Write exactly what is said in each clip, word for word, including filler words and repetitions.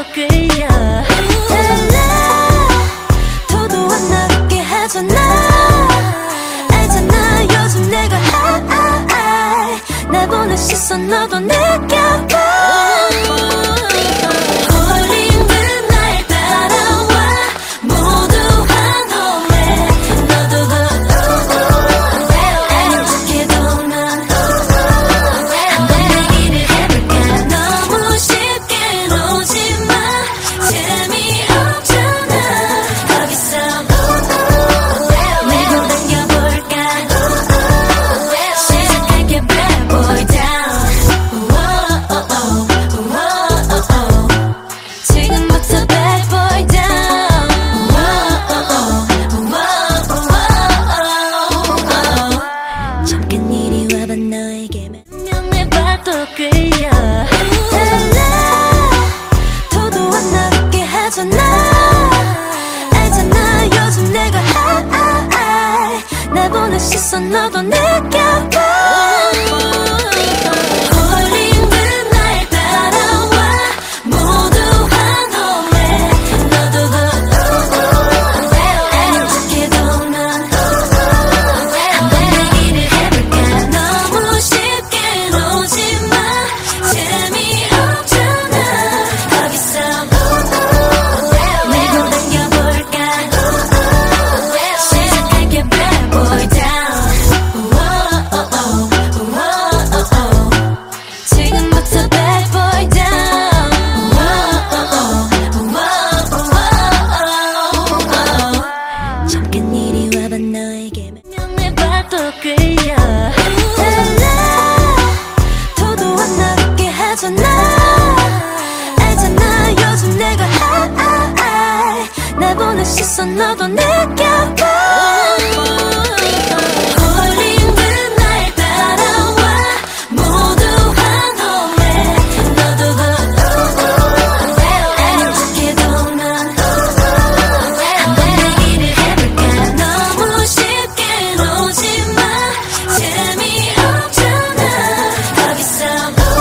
더 끌려. 달라 더도 안 나게 하잖아. 알잖아 요즘 내가 아, 아, 아. 나 보는 시선 너도 느껴봐. 너도 느껴봐. 시선 너도 느껴봐. 걸린 듯 날 따라와. 모두 환호해. 너도 아름답게도 난 내 얘기를 해볼까. 너무 쉽게 오지마. 재미없잖아. 거기서 밀고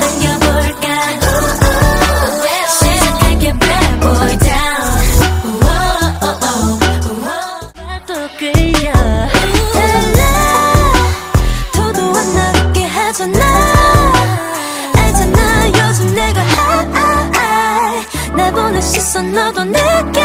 당겨볼까. 시작할게 bad boy. 알잖아 요즘 내가 아, 아, 아. 나 보는 시선 너도 느껴.